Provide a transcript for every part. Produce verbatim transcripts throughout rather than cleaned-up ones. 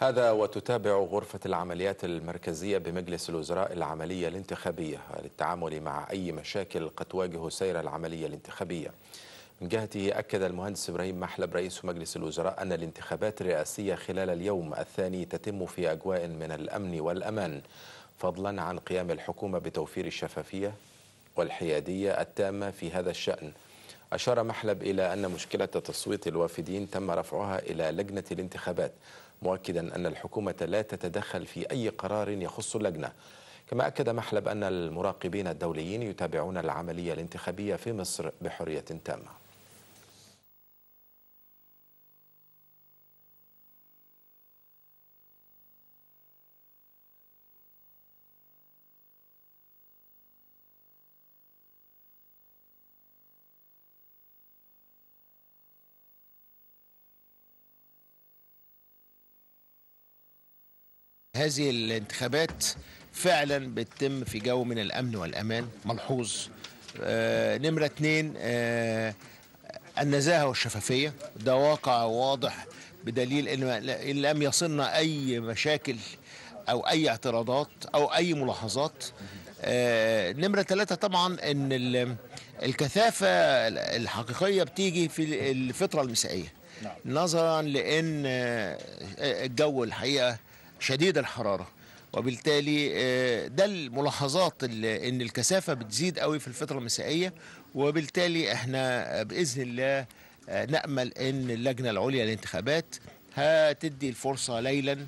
هذا وتتابع غرفة العمليات المركزية بمجلس الوزراء العملية الانتخابية للتعامل مع أي مشاكل قد تواجه السير العملية الانتخابية. من جهته أكد المهندس إبراهيم محلب رئيس مجلس الوزراء أن الانتخابات الرئاسية خلال اليوم الثاني تتم في أجواء من الأمن والأمان، فضلا عن قيام الحكومة بتوفير الشفافية والحيادية التامة في هذا الشأن. أشار محلب إلى أن مشكلة تصويت الوافدين تم رفعها إلى لجنة الانتخابات، مؤكدا أن الحكومة لا تتدخل في أي قرار يخص اللجنة. كما أكد محلب أن المراقبين الدوليين يتابعون العملية الانتخابية في مصر بحرية تامة. هذه الانتخابات فعلا بتتم في جو من الأمن والأمان ملحوظ. آه نمرة اثنين، آه النزاهة والشفافية، ده واقع واضح بدليل إن لم يصلنا أي مشاكل أو أي اعتراضات أو أي ملاحظات. آه نمرة ثلاثة طبعا إن الكثافة الحقيقية بتيجي في الفترة المسائية، نظرا لأن الجو الحقيقة شديد الحرارة، وبالتالي ده الملاحظات اللي ان الكثافة بتزيد قوي في الفترة المسائية. وبالتالي احنا بإذن الله نأمل ان اللجنة العليا للانتخابات هتدي الفرصة ليلا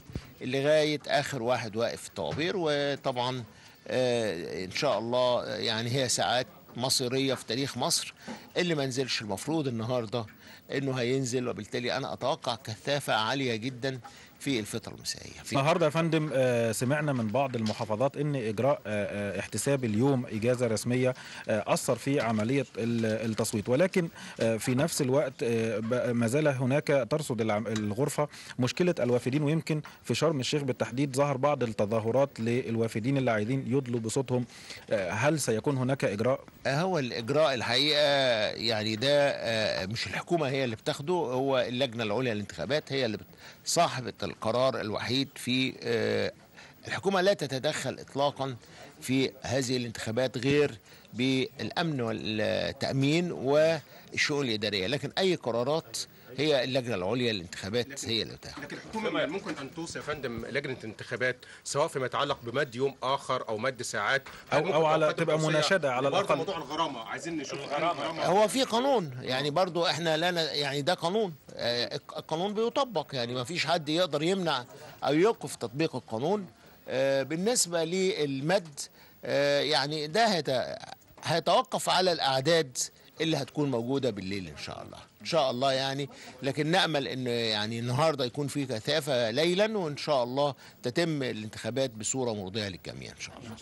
لغاية اخر واحد واقف في الطوابير، وطبعا ان شاء الله يعني هي ساعات مصيرية في تاريخ مصر. اللي ما نزلش المفروض النهاردة انه هينزل، وبالتالي انا اتوقع كثافة عالية جدا في الفترة المسائية. النهارده يا فندم سمعنا من بعض المحافظات ان اجراء احتساب اليوم اجازة رسمية اثر في عملية التصويت، ولكن في نفس الوقت ما زال هناك ترصد الغرفة مشكلة الوافدين، ويمكن في شرم الشيخ بالتحديد ظهر بعض التظاهرات للوافدين اللي عايزين يدلوا بصوتهم. هل سيكون هناك اجراء؟ هو الاجراء الحقيقة يعني ده مش الحكومة هي اللي بتاخده، هو اللجنة العليا للانتخابات هي اللي صاحبة القرار الوحيد. في الحكومة لا تتدخل إطلاقا في هذه الانتخابات غير بالأمن والتأمين والشؤون الإدارية، لكن أي قرارات هي اللجنة العليا للانتخابات هي اللي بتاخدها. لكن الحكومة ممكن أن توصي يا فندم لجنة الانتخابات سواء فيما يتعلق بمد يوم آخر أو مد ساعات أو أو على تبقى مناشدة على الأقل. برضه موضوع الغرامة، عايزين نشوف غرامة. هو في قانون يعني برضه احنا لا يعني ده قانون، القانون بيطبق، يعني ما فيش حد يقدر يمنع أو يوقف تطبيق القانون. بالنسبة للمد يعني ده هيتوقف على الأعداد اللي هتكون موجودة بالليل إن شاء الله، إن شاء الله يعني، لكن نأمل إن يعني النهاردة يكون في كثافة ليلا، وإن شاء الله تتم الانتخابات بصورة مرضية للجميع إن شاء الله.